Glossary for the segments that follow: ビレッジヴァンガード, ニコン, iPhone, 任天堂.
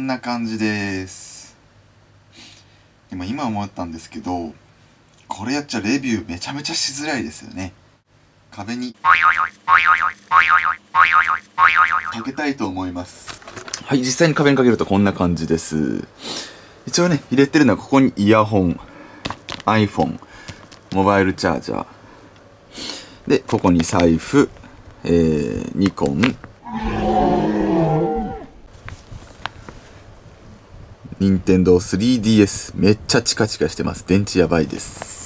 んな感じです。でも今思ったんですけど、これやっちゃレビューめちゃめちゃしづらいですよね。壁にかけたいと思います。はい、実際に壁にかけるとこんな感じです。一応ね、入れてるのはここにイヤホン、 iPhone、 モバイルチャージャーで、ここに財布、ニコン、任天堂 3DS、 めっちゃチカチカしてます。電池やばいです。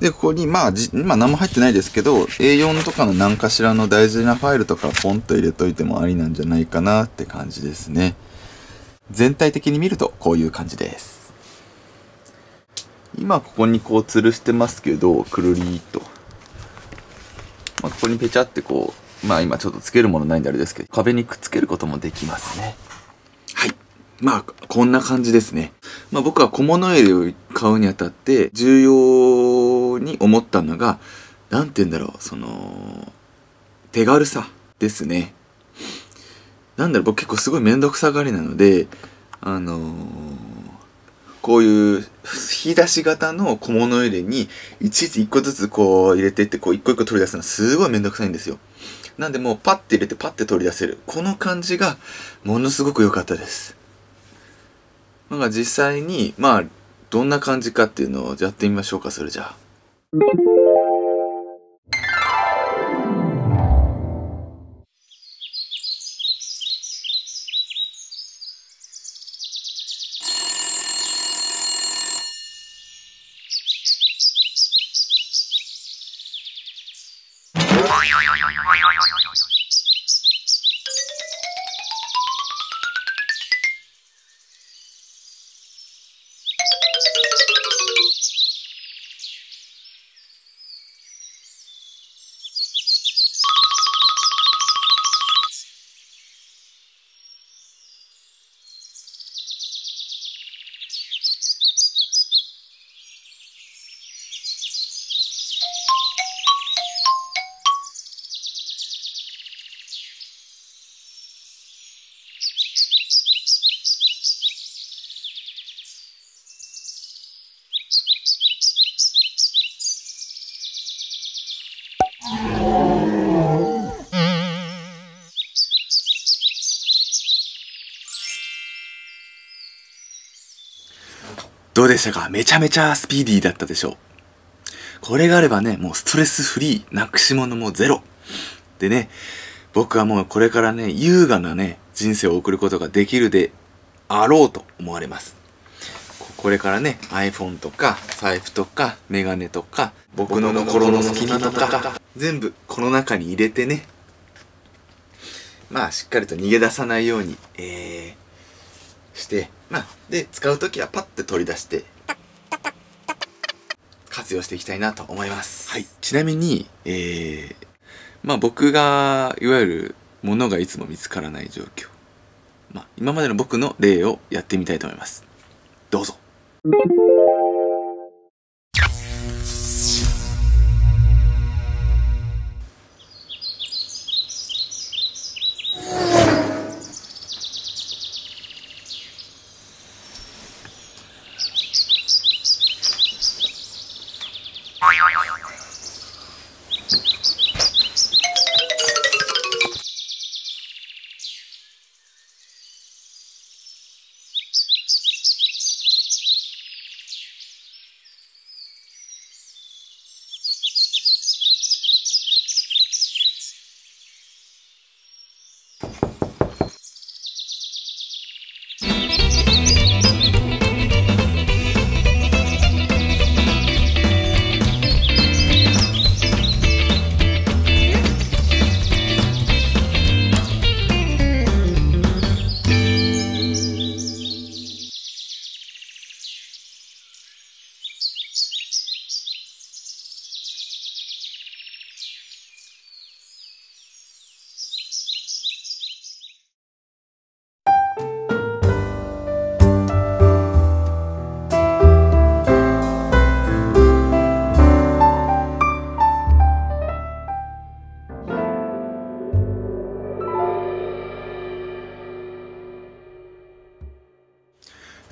で、ここに、今何も入ってないですけど、A4 とかの何かしらの大事なファイルとかポンと入れといてもありなんじゃないかなって感じですね。全体的に見るとこういう感じです。今ここにこう吊るしてますけど、くるりーっと。ここにペチャってこう、今ちょっとつけるものないんであれですけど、壁にくっつけることもできますね。はい。こんな感じですね。僕は小物入れを買うにあたって、重要に思ったのが、なんて言うんだろう、その手軽さですね。なんだろう、僕結構すごい面倒くさがりなので、こういう引き出し型の小物入れにいちいち一個ずつこう入れていって、こう一個一個取り出すのはすごい面倒くさいんですよ。なんでもうパッて入れてパッて取り出せる、この感じがものすごく良かったです。実際にどんな感じかっていうのをやってみましょうか。それじゃあ。どうでしたか？めちゃめちゃスピーディーだったでしょう。これがあればね、もうストレスフリー、なくし物もゼロ。でね、僕はもうこれからね、優雅なね、人生を送ることができるであろうと思われます。これからね、iPhone とか、財布とか、メガネとか、僕の心の隙間とか、全部この中に入れてね、しっかりと逃げ出さないように、して、で、使うときはパッて取り出して、活用していきたいなと思います。はい。ちなみに、僕が、いわゆる、物がいつも見つからない状況。今までの僕の例をやってみたいと思います。どうぞ。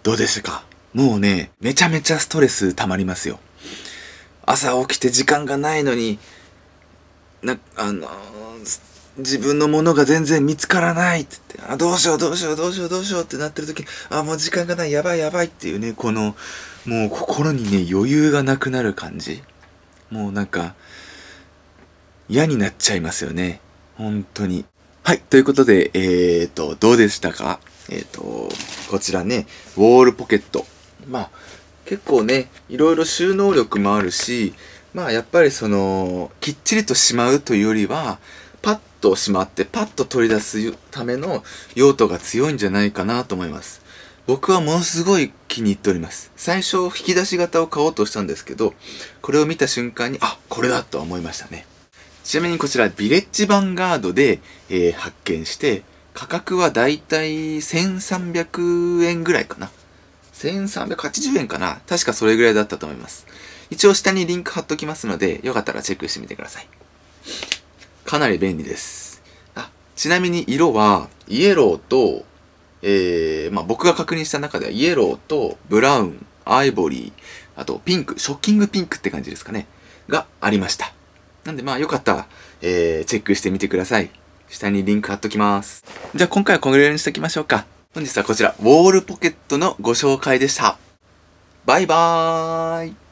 どうですか？もうね、めちゃめちゃストレス溜まりますよ。朝起きて時間がないのに、自分のものが全然見つからないって言って、どうしようどうしようどうしようどうしようってなってる時、もう時間がない、やばいやばいっていうね、この、もう心にね、余裕がなくなる感じ。もうなんか、嫌になっちゃいますよね。本当に。はい、ということで、どうでしたか？こちらね、ウォールポケット。まあ、結構ね、いろいろ収納力もあるし、まあやっぱりその、きっちりとしまうというよりは、パッとしまってパッと取り出すための用途が強いんじゃないかなと思います。僕はものすごい気に入っております。最初、引き出し型を買おうとしたんですけど、これを見た瞬間に、あ、これだと思いましたね。ちなみにこちら、ビレッジヴァンガードで、発見して、価格はだいたい1300円ぐらいかな。1380円かな。確かそれぐらいだったと思います。一応下にリンク貼っときますので、よかったらチェックしてみてください。かなり便利です。ちなみに色は、イエローと、僕が確認した中では、イエローとブラウン、アイボリー、あとピンク、ショッキングピンクって感じですかね。がありました。なんでよかったら、チェックしてみてください。下にリンク貼っときます。じゃあ今回はこのぐらいにしておきましょうか。本日はこちら、ウォールポケットのご紹介でした。バイバーイ。